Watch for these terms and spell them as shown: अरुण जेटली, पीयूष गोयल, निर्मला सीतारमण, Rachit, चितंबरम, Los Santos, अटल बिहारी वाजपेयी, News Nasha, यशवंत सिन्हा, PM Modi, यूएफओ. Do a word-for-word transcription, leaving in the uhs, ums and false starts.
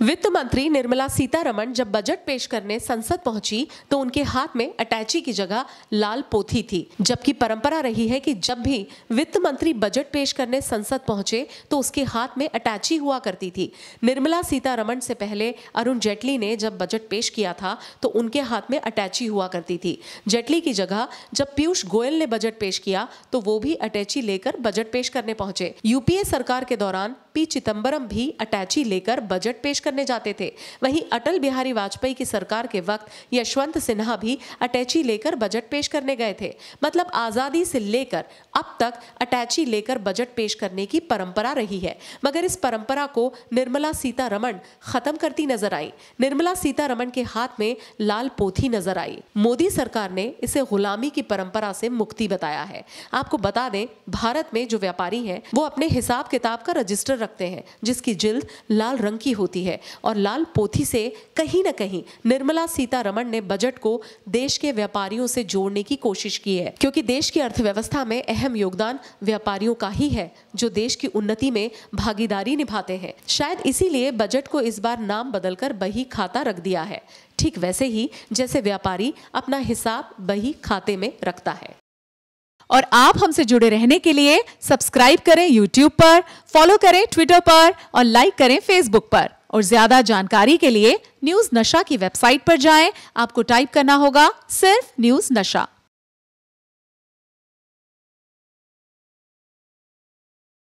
वित्त मंत्री निर्मला सीतारमण जब बजट पेश करने संसद पहुंची तो उनके हाथ में अटैची की जगह लाल पोथी थी, जबकि परंपरा रही है कि जब भी वित्त मंत्री बजट पेश करने संसद पहुंचे तो उसके हाथ में अटैची हुआ करती थी। निर्मला सीतारमण से पहले अरुण जेटली ने जब बजट पेश किया था तो उनके हाथ में अटैची हुआ करती थी। जेटली की जगह जब पीयूष गोयल ने बजट पेश किया तो वो भी अटैची लेकर बजट पेश करने पहुंचे। यूपीए सरकार के दौरान पी चितंबरम भी अटैची लेकर बजट पेश करने जाते थे। वहीं अटल बिहारी वाजपेयी की सरकार के वक्त यशवंत सिन्हा भी अटैची लेकर बजट पेश करने गए थे। मतलब आजादी से लेकर अब तक अटैची लेकर बजट पेश करने की परंपरा रही है, मगर इस परंपरा को निर्मला सीतारमण खत्म करती नजर आई। निर्मला सीतारमण के हाथ में लाल पोथी नजर आई। मोदी सरकार ने इसे गुलामी की परंपरा से मुक्ति बताया है। आपको बता दें, भारत में जो व्यापारी हैं वो अपने हिसाब किताब का रजिस्टर रखते हैं, जिसकी जिल्द लाल रंग की होती है, और लाल पोथी से कहीं ना कहीं निर्मला सीतारमण ने बजट को देश के व्यापारियों से जोड़ने की कोशिश की है, क्योंकि देश की अर्थव्यवस्था में अहम योगदान व्यापारियों का ही है, जो देश की उन्नति में भागीदारी निभाते हैं। शायद इसीलिए बजट को इस बार नाम बदलकर बही खाता रख दिया है, ठीक वैसे ही जैसे व्यापारी अपना हिसाब बही खाते में रखता है। और आप हमसे जुड़े रहने के लिए सब्सक्राइब करें यूट्यूब पर, फॉलो करें ट्विटर पर और लाइक करें फेसबुक पर। और ज्यादा जानकारी के लिए न्यूज़ नशा की वेबसाइट पर जाएं। आपको टाइप करना होगा सिर्फ न्यूज़ नशा।